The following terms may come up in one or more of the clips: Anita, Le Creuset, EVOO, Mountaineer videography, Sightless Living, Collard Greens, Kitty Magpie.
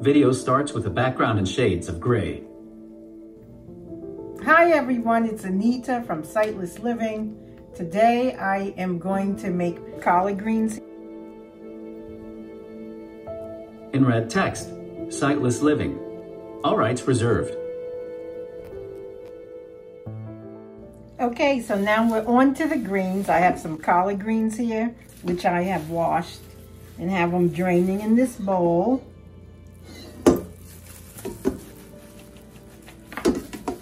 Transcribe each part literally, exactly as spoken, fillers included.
Video starts with a background in shades of gray. Hi everyone, it's Anita from Sightless Living. Today I am going to make collard greens. In red text, Sightless Living. All rights reserved. Okay, so now we're on to the greens. I have some collard greens here, which I have washed and have them draining in this bowl.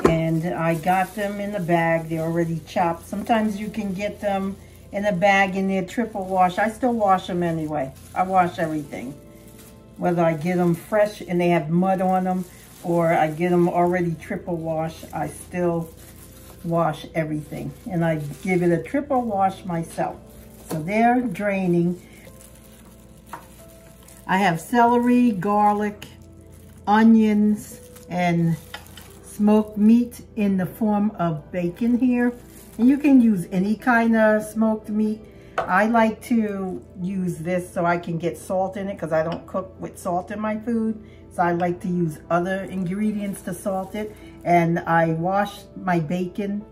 And I got them in the bag. They're already chopped. Sometimes you can get them in a bag in their triple wash. I still wash them anyway. I wash everything. Whether I get them fresh and they have mud on them or I get them already triple wash, I still wash everything. And I give it a triple wash myself. So they're draining. I have celery, garlic, onions, and smoked meat in the form of bacon here. And you can use any kind of smoked meat. I like to use this so I can get salt in it because I don't cook with salt in my food. So I like to use other ingredients to salt it. And I wash my bacon.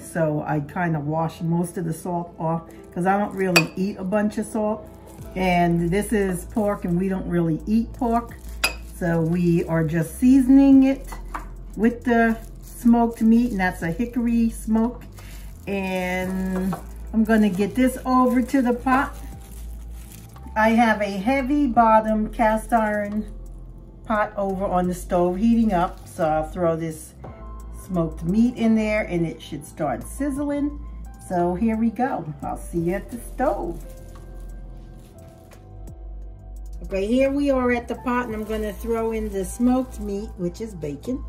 So I kind of wash most of the salt off because I don't really eat a bunch of salt. And this is pork and we don't really eat pork. So we are just seasoning it with the smoked meat, and that's a hickory smoke. And I'm gonna get this over to the pot. I have a heavy bottom cast iron pot over on the stove heating up. So I'll throw this smoked meat in there and it should start sizzling. So here we go. I'll see you at the stove. Okay, here we are at the pot and I'm gonna throw in the smoked meat, which is bacon.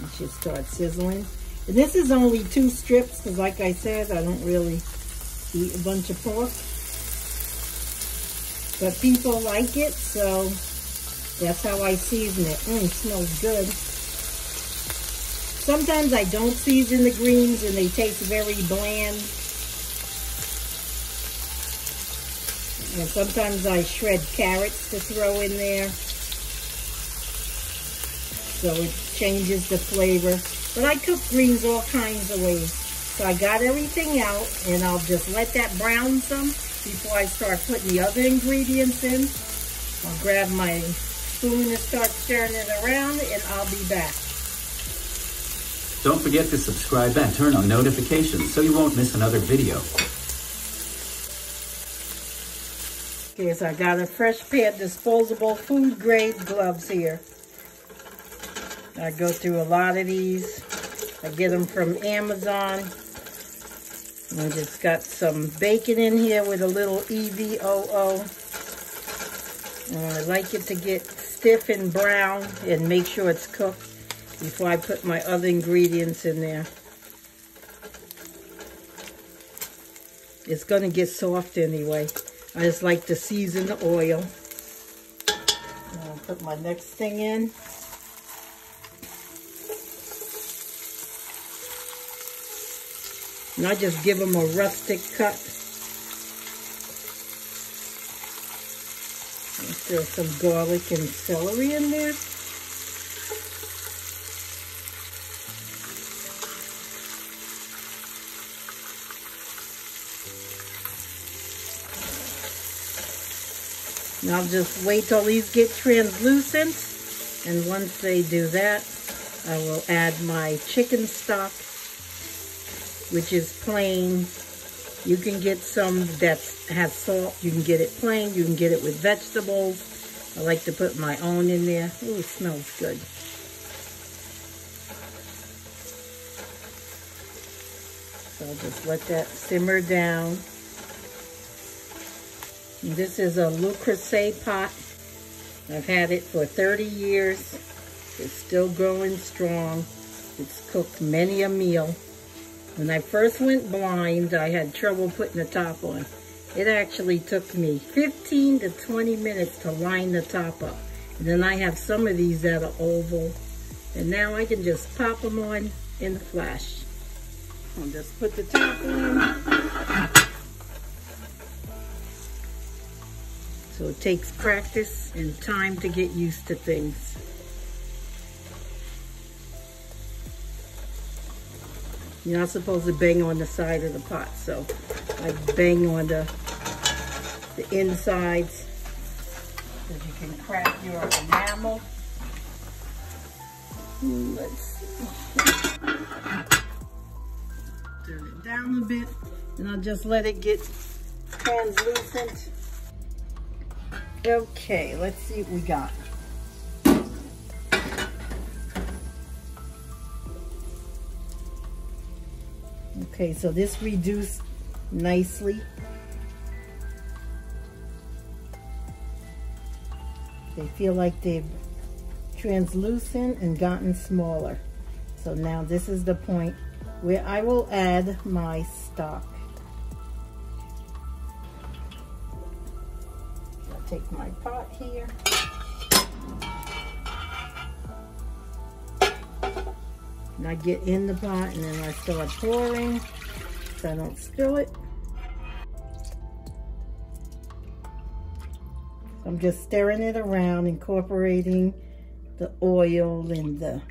It should start sizzling. And this is only two strips because like I said, I don't really eat a bunch of pork. But people like it, so that's how I season it. Mmm, smells good. Sometimes I don't season the greens and they taste very bland. And sometimes I shred carrots to throw in there. So it changes the flavor. But I cook greens all kinds of ways. So I got everything out and I'll just let that brown some before I start putting the other ingredients in. I'll grab my spoon and start stirring it around and I'll be back. Don't forget to subscribe and turn on notifications so you won't miss another video. Okay, so I got a fresh pair of disposable food grade gloves here. I go through a lot of these. I get them from Amazon. And I just got some bacon in here with a little E V O O. And I like it to get stiff and brown and make sure it's cooked before I put my other ingredients in there. It's gonna get soft anyway. I just like to season the oil. And I'll put my next thing in. And I just give them a rustic cut. There's some garlic and celery in there. And I'll just wait till these get translucent. And once they do that, I will add my chicken stock, which is plain. You can get some that has salt. You can get it plain. You can get it with vegetables. I like to put my own in there. Ooh, it smells good. So I'll just let that simmer down. And this is a Le Creuset pot. I've had it for thirty years. It's still growing strong. It's cooked many a meal. When I first went blind, I had trouble putting the top on. It actually took me fifteen to twenty minutes to line the top up. And then I have some of these that are oval. And now I can just pop them on in the flash. I'll just put the top on. So it takes practice and time to get used to things. You're not supposed to bang on the side of the pot, so I bang on the, the insides so you can crack your enamel. Let's see. Turn it down a bit, and I'll just let it get translucent. Okay, let's see what we got. Okay, so this reduced nicely. They feel like they've translucent and gotten smaller. So now this is the point where I will add my stock. I'll take my pot here. And I get in the pot and then I start pouring so I don't spill it. I'm just stirring it around, incorporating the oil and the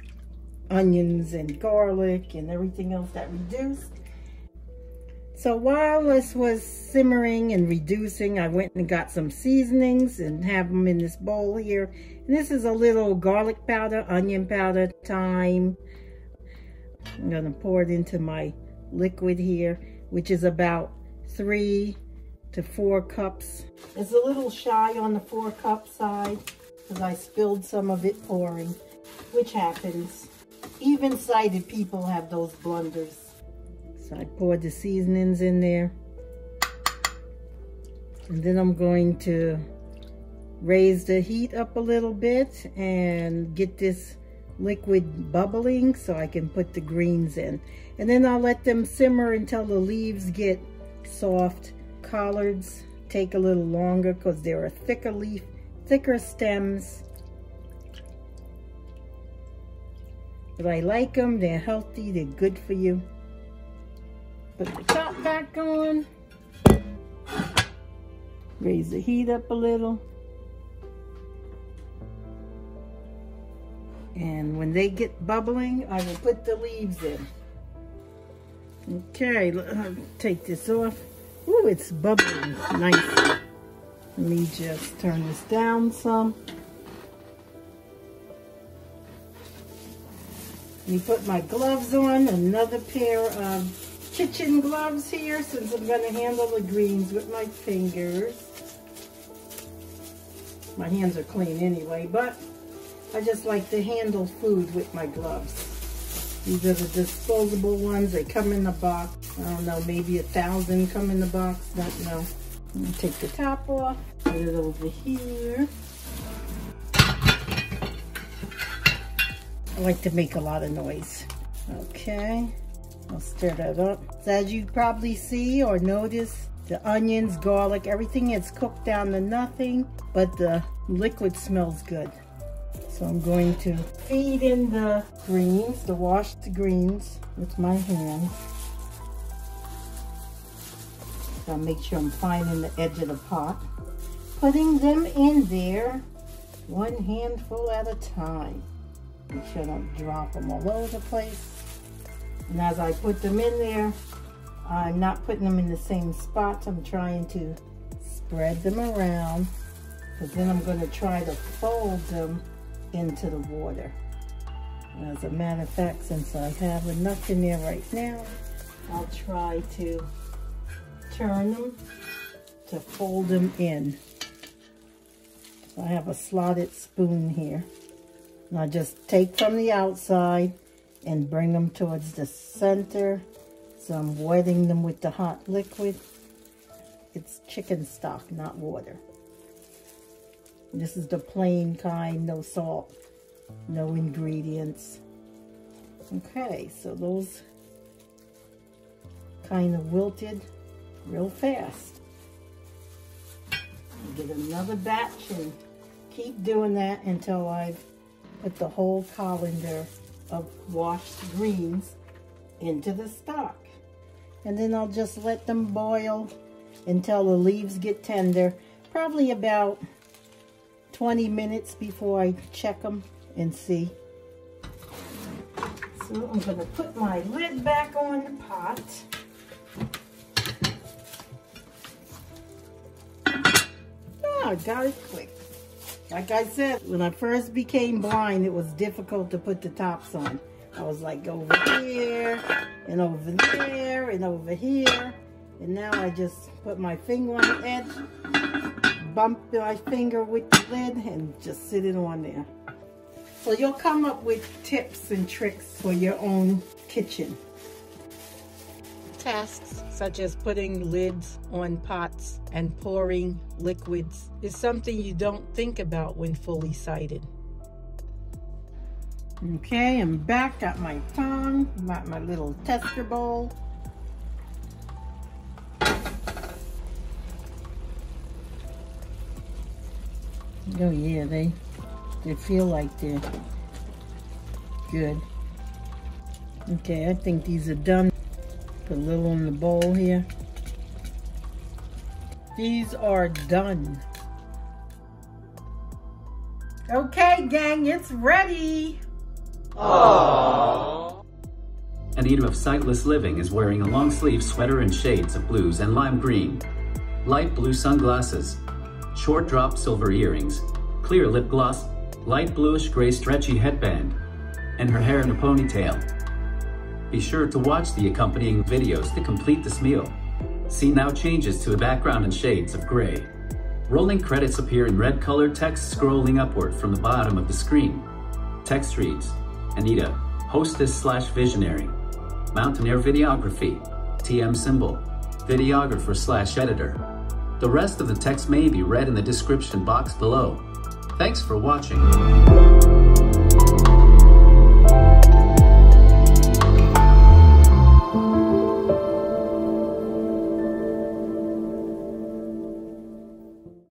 onions and garlic and everything else that reduced. So while this was simmering and reducing, I went and got some seasonings and have them in this bowl here. And this is a little garlic powder, onion powder, thyme. I'm gonna pour it into my liquid here, which is about three to four cups. It's a little shy on the four cup side because I spilled some of it pouring, which happens. Even sighted people have those blunders. So I poured the seasonings in there. And then I'm going to raise the heat up a little bit and get this liquid bubbling so I can put the greens in. And then I'll let them simmer until the leaves get soft. Collards take a little longer because they're a thicker leaf, thicker stems. But I like them, they're healthy, they're good for you. Put the top back on. Raise the heat up a little. And when they get bubbling, I will put the leaves in. Okay, I'll take this off. Ooh, it's bubbling nice. Let me just turn this down some. Let me put my gloves on, another pair of kitchen gloves here, since I'm gonna handle the greens with my fingers. My hands are clean anyway, but I just like to handle food with my gloves. These are the disposable ones. They come in the box. I don't know, maybe a thousand come in the box. Don't know. I'm gonna take the top off. Put it over here. I like to make a lot of noise. Okay. I'll stir that up. So as you probably see or notice, the onions, garlic, everything is cooked down to nothing, but the liquid smells good. So I'm going to feed in the greens, the washed greens, with my hands. I'll make sure I'm finding the edge of the pot. Putting them in there, one handful at a time. Make sure I don't drop them all over the place. And as I put them in there, I'm not putting them in the same spots. I'm trying to spread them around, because then I'm going to try to fold them into the water. As a matter of fact, since I have enough in there right now, I'll try to turn them to fold them in. So I have a slotted spoon here. And I just take from the outside and bring them towards the center. So I'm wetting them with the hot liquid. It's chicken stock, not water. This is the plain kind, no salt, no ingredients. Okay, so those kind of wilted real fast. Get another batch and keep doing that until I've put the whole colander of washed greens into the stock. And then I'll just let them boil until the leaves get tender. probably about twenty minutes before I check them and see. So I'm going to put my lid back on the pot. Oh, I got it quick. Like I said, when I first became blind, it was difficult to put the tops on. I was like over here, and over there, and over here. And now I just put my finger on the edge, bump my finger with the lid, and just sit it on there. So you'll come up with tips and tricks for your own kitchen. Tasks such as putting lids on pots and pouring liquids is something you don't think about when fully sighted. Okay, I'm back, got my tongue, got my little tester bowl. Oh yeah, they, they feel like they're good. Okay, I think these are done. Put a little on the bowl here. These are done. Okay, gang, it's ready. Aww. Anita of Sightless Living is wearing a long sleeve sweater in shades of blues and lime green, light blue sunglasses, short drop silver earrings, clear lip gloss, light bluish gray stretchy headband, and her hair in a ponytail. Be sure to watch the accompanying videos to complete this meal. Scene now changes to a background in shades of gray. Rolling credits appear in red colored text scrolling upward from the bottom of the screen. Text reads, Anita, hostess slash visionary, Mountaineer videography, T M symbol, videographer slash editor. The rest of the text may be read in the description box below. Thanks for watching.